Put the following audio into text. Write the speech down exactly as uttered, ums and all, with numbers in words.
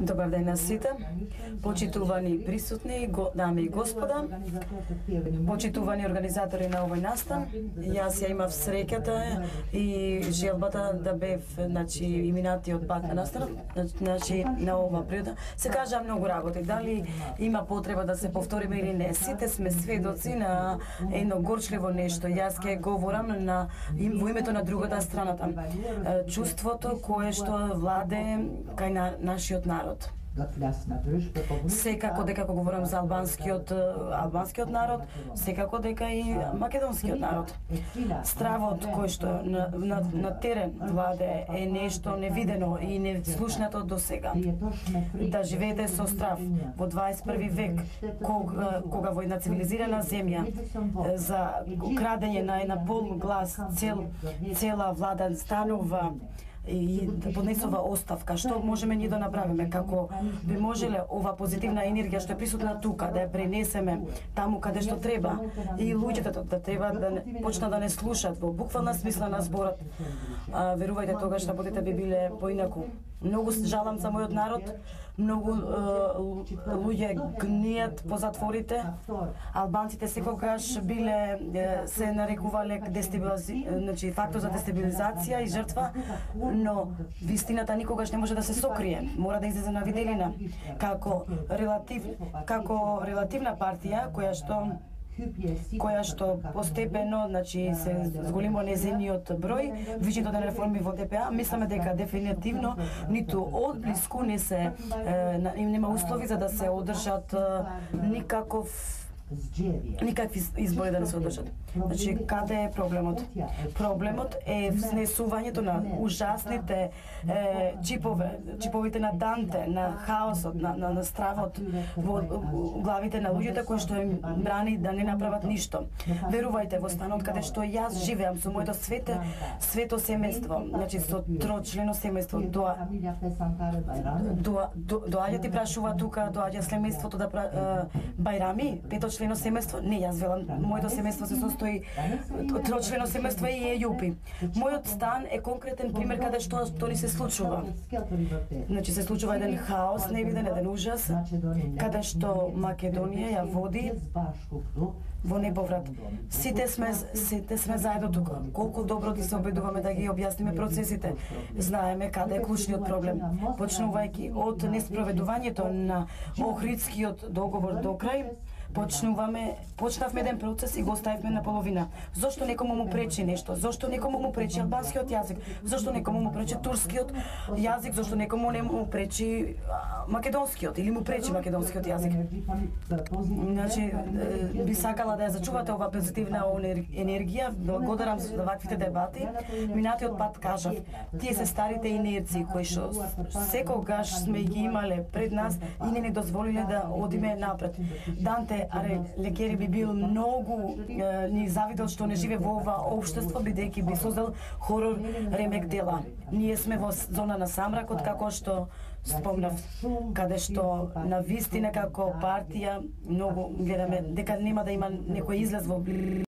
Добар ден на сите, почитувани присутни, дами и господа, почитувани организатори на овој настан. Јас ја имав среќата и желбата да бев, значи, иминатиот пак на настанот, значи, на ова природа. Се кажа многу работи, дали има потреба да се повториме или не. Сите сме сведоци на едно горчливо нешто. Јас ќе говорам на во името на другата страната. Чувството кое што владе кај на нашиот народ. Секако дека говорам за албанскиот албанскиот народ, секако дека и македонскиот народ. Стравот кој што на, на, на терен владе е нешто невидено и неслушнато до сега. Да живеете со страв во дваесет и први век, кога, кога во една цивилизирана земја за крадење на една полглас цел цела влада станува и поднесува оставка. Што можеме ние да направиме? Како би можеле ова позитивна енергија што е присутна тука, да ја пренесеме таму каде што треба и луѓето да треба да почнат да не слушат во буквална смисла на зборот. Верувајте, тогаш работите би биле поинаку. Многу жалам за мојот народ, многу луѓе гнијат по затворите. Албанците секогаш биле, се нарекувале значи, фактор за дестабилизација и жртва, но вистината никогаш не може да се сокрие, мора да излезе на виделина. Како релатив, како релативна партија која што која што постепено, значи, се зголемо незиниот број, движењето на реформи во ДПА, мисламе дека дефинитивно ниту одблиску не се е, нема услови за да се одржат никаков никакви избори да не се одржат. Значи, каде е проблемот? Проблемот е внесувањето на ужасните е, чипове, чиповите на Данте, на хаосот, на, на, на стравот во главите на луѓето кои што им брани да не направат ништо. Верувајте, во станот каде што јас живеам со моето свете, свето семејство, значи со трочлено семејство, доа, доа, до, доаѓа ти прашува тука, доаѓа семејството да пра, е, Бајрами, петочлено члено семејство, не, јас велам, моето семејство се состои трочлено семејство и ејупи. Мојот стан е конкретен пример каде што што ни се случува. Значи се случува еден хаос, невиден, еден ужас, каде што Македонија ја води во неповрат. Сите сме сите сме заедно тука. Колку добро да се обидуваме да ги објасниме процесите. Знаеме каде е клучниот проблем, почнувајќи од неспроведувањето на Охридскиот договор до крај. Почнуваме, почнавме еден процес и го оставивме на половина. Зошто некому му пречи нешто? Зошто некому му пречи албанскиот јазик? Зошто некому му пречи турскиот јазик? Зошто некому не му пречи македонскиот или му пречи македонскиот јазик? Значи, би сакала да ја зачувате ова позитивна енергија. Благодарам за ваквите дебати. Минатиот пат кажав, тие се старите инерции кои што секогаш сме ги имале пред нас и не ни дозволиле да одиме напред. Данте Аре Лекери би бил многу е, ни завидел што не живе во ова општество, бидејќи би создал хорор ремек дела. Ние сме во зона на самракот, како што спомнав, каде што на вистина како партија многу гледаме дека нема да има некој излез во